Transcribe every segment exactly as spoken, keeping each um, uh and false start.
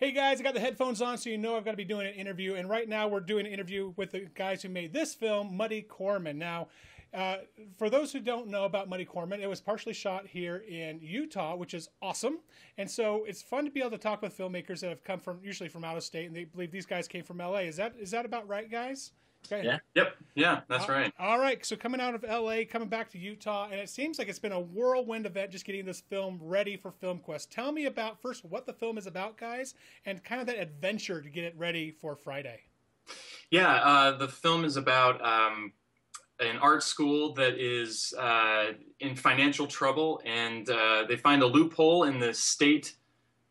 Hey guys, I got the headphones on, so you know I've got to be doing an interview, and right now we're doing an interview with the guys who made this film, Muddy Corman. Now, uh, for those who don't know about Muddy Corman, it was partially shot here in Utah, which is awesome, and so it's fun to be able to talk with filmmakers that have come from, usually from out of state, and they believe these guys came from L A. Is that is that about right, guys? Okay. Yeah. Yep. Yeah, that's all, right. All right. So coming out of L A, coming back to Utah, and it seems like it's been a whirlwind event just getting this film ready for Film Quest. Tell me about first what the film is about, guys, and kind of that adventure to get it ready for Friday. Yeah, uh, the film is about um, an art school that is uh, in financial trouble, and uh, they find a loophole in the state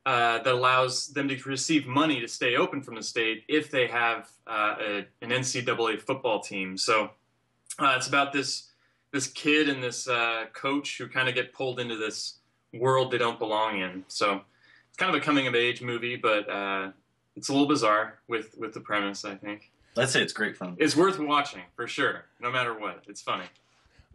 Uh, that allows them to receive money to stay open from the state if they have uh, a, an N C double A football team. So uh, it's about this this kid and this uh, coach who kind of get pulled into this world they don't belong in. So it's kind of a coming-of-age movie, but uh, it's a little bizarre with, with the premise, I think. I'd say it's great fun. It's worth watching, for sure, no matter what. It's funny.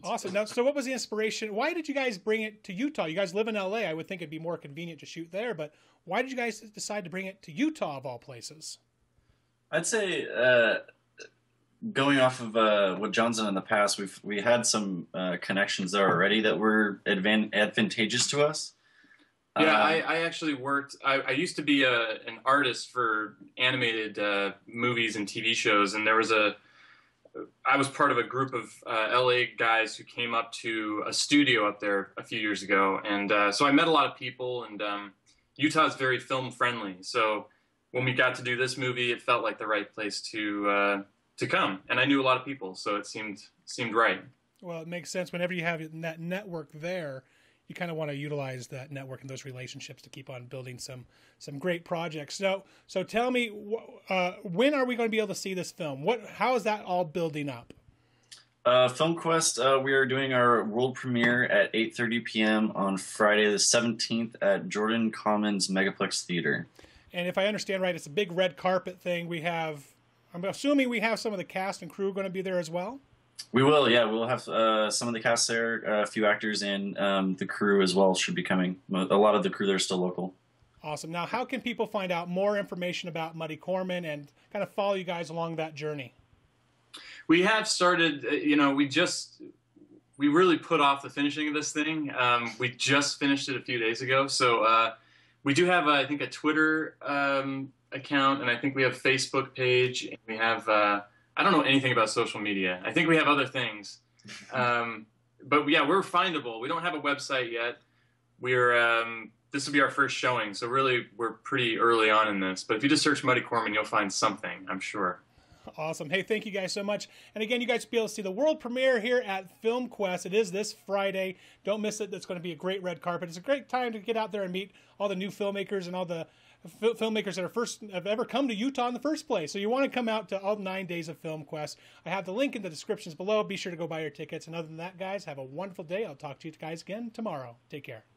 Awesome. Now, so what was the inspiration? Why did you guys bring it to Utah? You guys live in L A. I would think it'd be more convenient to shoot there, but why did you guys decide to bring it to Utah of all places? I'd say uh, going off of uh, what John's done in the past, we've we had some uh, connections there already that were advan advantageous to us. Yeah, uh, I, I actually worked. I, I used to be a, an artist for animated uh, movies and T V shows, and there was a I was part of a group of uh, L A guys who came up to a studio up there a few years ago, and uh, so I met a lot of people, and um, Utah is very film-friendly, so when we got to do this movie, it felt like the right place to uh, to come, and I knew a lot of people, so it seemed seemed right. Well, it makes sense. Whenever you have that network there, you kind of want to utilize that network and those relationships to keep on building some some great projects. So, so tell me, uh, when are we going to be able to see this film? What, how is that all building up? Uh, Film Quest, uh, we are doing our world premiere at eight thirty p m on Friday the seventeenth at Jordan Commons Megaplex Theater. And if I understand right, it's a big red carpet thing. We have, I'm assuming we have some of the cast and crew going to be there as well? We will, yeah. We'll have uh, some of the cast there, uh, a few actors, and um, the crew as well should be coming. A lot of the crew there is still local. Awesome. Now, how can people find out more information about Muddy Corman and kind of follow you guys along that journey? We have started, you know, we just, we really put off the finishing of this thing. Um, we just finished it a few days ago. So uh, we do have, uh, I think, a Twitter um, account, and I think we have a Facebook page, and we have... Uh, I don't know anything about social media. I think we have other things. Um, but, yeah, we're findable. We don't have a website yet. We're um, this will be our first showing, so really we're pretty early on in this. But if you just search Muddy Corman, you'll find something, I'm sure. Awesome. Hey, thank you guys so much. And, again, you guys will be able to see the world premiere here at Film Quest. It is this Friday. Don't miss it. It's going to be a great red carpet. It's a great time to get out there and meet all the new filmmakers and all the filmmakers that are first have ever come to Utah in the first place. So you want to come out to all nine days of Film Quest. I have the link in the descriptions below. Be sure to go buy your tickets. And other than that, guys, have a wonderful day. I'll talk to you guys again tomorrow. Take care.